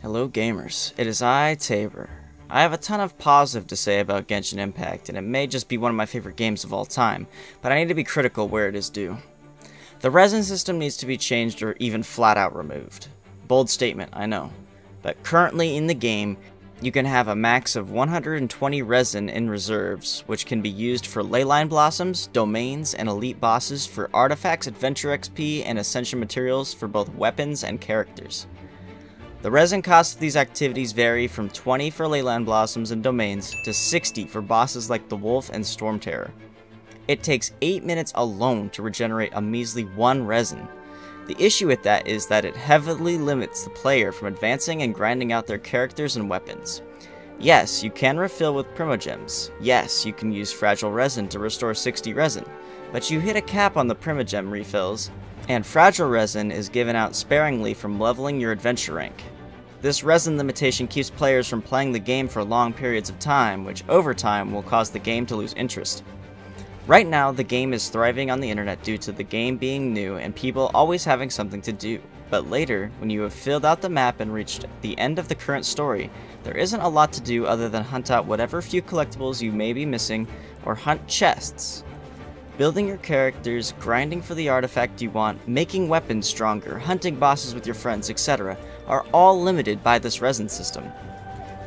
Hello gamers, it is I, Tabor. I have a ton of positive to say about Genshin Impact, and it may just be one of my favorite games of all time, but I need to be critical where it is due. The resin system needs to be changed or even flat out removed. Bold statement, I know. But currently in the game, you can have a max of 120 resin in reserves, which can be used for Leyline Blossoms, Domains, and Elite Bosses for Artifacts, Adventure XP, and Ascension Materials for both weapons and characters. The resin costs of these activities vary from 20 for Leyline Blossoms and Domains to 60 for bosses like the Wolf and Storm Terror. It takes 8 minutes alone to regenerate a measly 1 resin. The issue with that is that it heavily limits the player from advancing and grinding out their characters and weapons. Yes, you can refill with primogems. Yes, you can use fragile resin to restore 60 resin, but you hit a cap on the primogem refills, and fragile resin is given out sparingly from leveling your adventure rank. This resin limitation keeps players from playing the game for long periods of time, which over time will cause the game to lose interest. Right now, the game is thriving on the internet due to the game being new and people always having something to do, but later, when you have filled out the map and reached the end of the current story, there isn't a lot to do other than hunt out whatever few collectibles you may be missing or hunt chests. Building your characters, grinding for the artifact you want, making weapons stronger, hunting bosses with your friends, etc. are all limited by this resin system.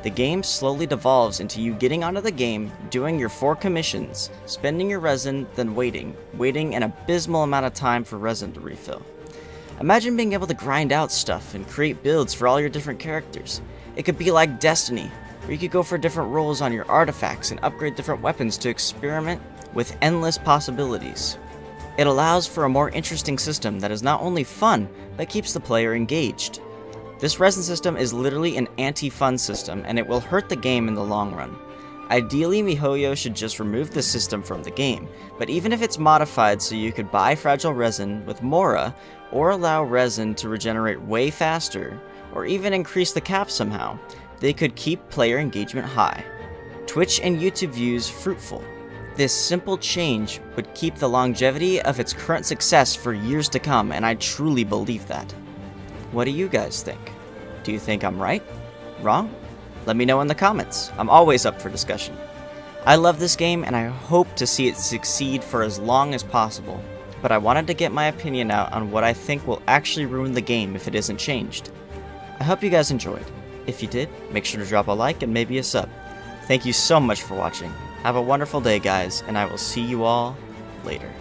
The game slowly devolves into you getting onto the game, doing your 4 commissions, spending your resin, then waiting an abysmal amount of time for resin to refill. Imagine being able to grind out stuff and create builds for all your different characters. It could be like Destiny, where you could go for different roles on your artifacts and upgrade different weapons to experiment with endless possibilities. It allows for a more interesting system that is not only fun, but keeps the player engaged. This resin system is literally an anti-fun system, and it will hurt the game in the long run. Ideally, miHoYo should just remove this system from the game, but even if it's modified so you could buy fragile resin with Mora, or allow resin to regenerate way faster, or even increase the cap somehow, they could keep player engagement high. Twitch and YouTube views fruitful. This simple change would keep the longevity of its current success for years to come, and I truly believe that. What do you guys think? Do you think I'm right? Wrong? Let me know in the comments. I'm always up for discussion. I love this game, and I hope to see it succeed for as long as possible, but I wanted to get my opinion out on what I think will actually ruin the game if it isn't changed. I hope you guys enjoyed. If you did, make sure to drop a like and maybe a sub. Thank you so much for watching. Have a wonderful day, guys, and I will see you all later.